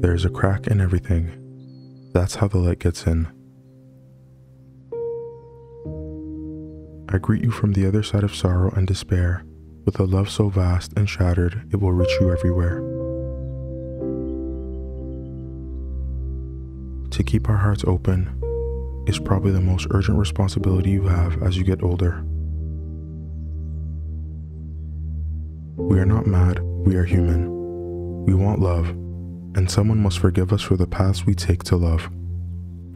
There's a crack in everything. That's how the light gets in. I greet you from the other side of sorrow and despair, with a love so vast and shattered it will reach you everywhere. To keep our hearts open is probably the most urgent responsibility you have as you get older. We are not mad, we are human. We want love, and someone must forgive us for the paths we take to love.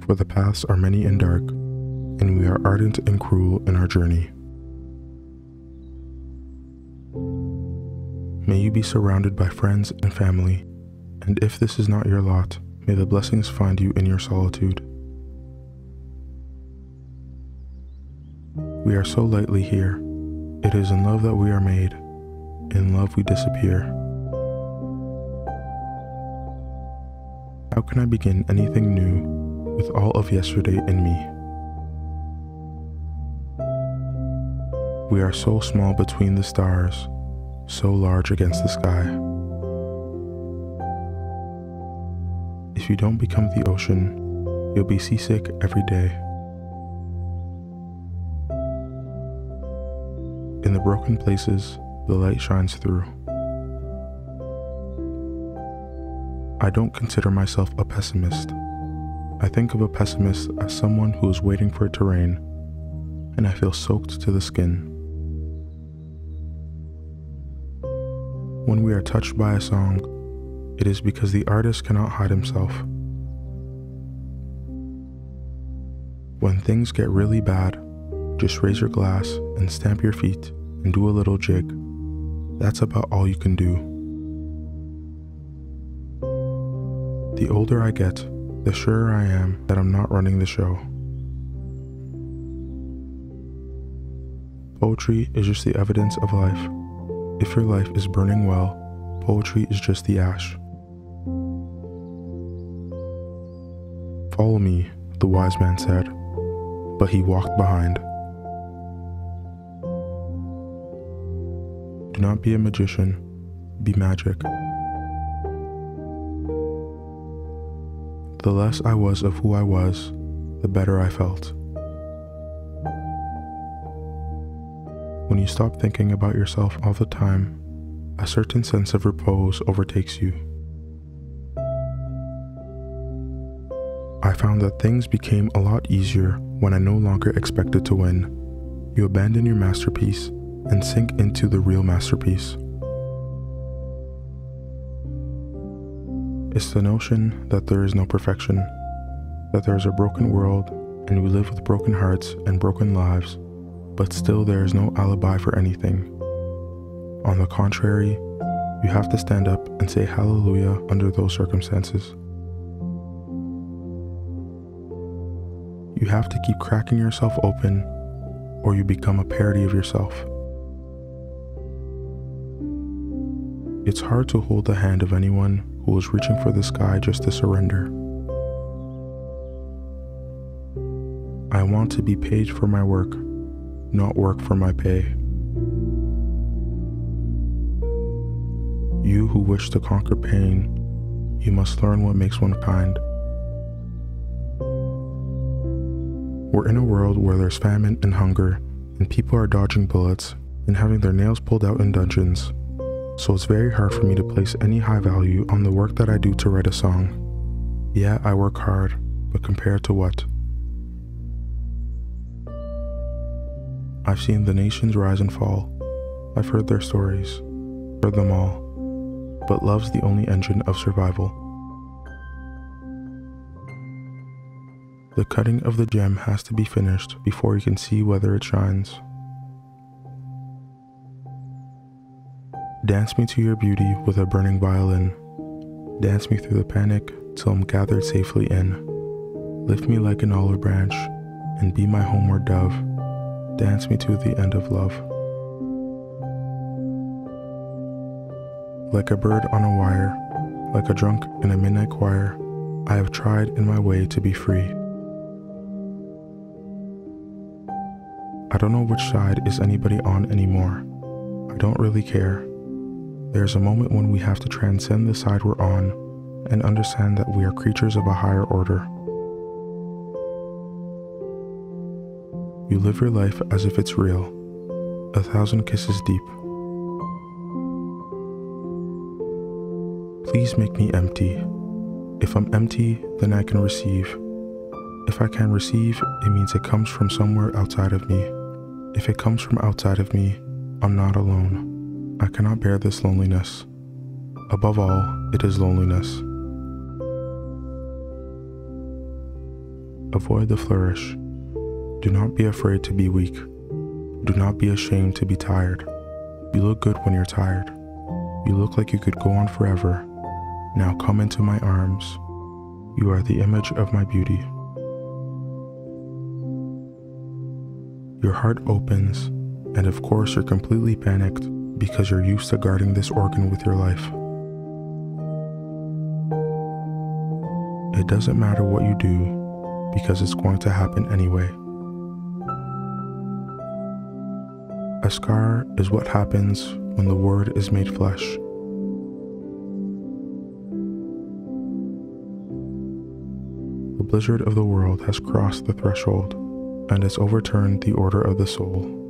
For the paths are many and dark, and we are ardent and cruel in our journey. May you be surrounded by friends and family, and if this is not your lot, may the blessings find you in your solitude. We are so lightly here. It is in love that we are made. In love we disappear. How can I begin anything new with all of yesterday in me? We are so small between the stars, so large against the sky. If you don't become the ocean, you'll be seasick every day. In the broken places, the light shines through. I don't consider myself a pessimist. I think of a pessimist as someone who is waiting for it to rain, and I feel soaked to the skin. When we are touched by a song, it is because the artist cannot hide himself. When things get really bad, just raise your glass and stamp your feet and do a little jig. That's about all you can do. The older I get, the surer I am that I'm not running the show. Poetry is just the evidence of life. If your life is burning well, poetry is just the ash. Follow me, the wise man said, but he walked behind. Do not be a magician, be magic. The less I was of who I was, the better I felt. When you stop thinking about yourself all the time, a certain sense of repose overtakes you. I found that things became a lot easier when I no longer expected to win. You abandon your masterpiece and sink into the real masterpiece. It's the notion that there is no perfection, that there is a broken world and we live with broken hearts and broken lives. But still there is no alibi for anything. On the contrary, you have to stand up and say hallelujah under those circumstances. You have to keep cracking yourself open, or you become a parody of yourself. It's hard to hold the hand of anyone who is reaching for the sky just to surrender. I want to be paid for my work, not work for my pay. You who wish to conquer pain, you must learn what makes one kind. We're in a world where there's famine and hunger, and people are dodging bullets and having their nails pulled out in dungeons. So it's very hard for me to place any high value on the work that I do to write a song. Yeah, I work hard, but compared to what? I've seen the nations rise and fall. I've heard their stories, heard them all, but love's the only engine of survival. The cutting of the gem has to be finished before you can see whether it shines. Dance me to your beauty with a burning violin. Dance me through the panic till I'm gathered safely in. Lift me like an olive branch and be my homeward dove. Dance me to the end of love. Like a bird on a wire, like a drunk in a midnight choir, I have tried in my way to be free. I don't know which side is anybody on anymore. I don't really care. There's a moment when we have to transcend the side we're on and understand that we are creatures of a higher order. You live your life as if it's real, 1,000 kisses deep. Please make me empty. If I'm empty, then I can receive. If I can receive, it means it comes from somewhere outside of me. If it comes from outside of me, I'm not alone. I cannot bear this loneliness. Above all, it is loneliness. Avoid the flourish. Do not be afraid to be weak. Do not be ashamed to be tired. You look good when you're tired. You look like you could go on forever. Now come into my arms. You are the image of my beauty. Your heart opens, and of course you're completely panicked because you're used to guarding this organ with your life. It doesn't matter what you do because it's going to happen anyway. A scar is what happens when the word is made flesh. The blizzard of the world has crossed the threshold, and has overturned the order of the soul.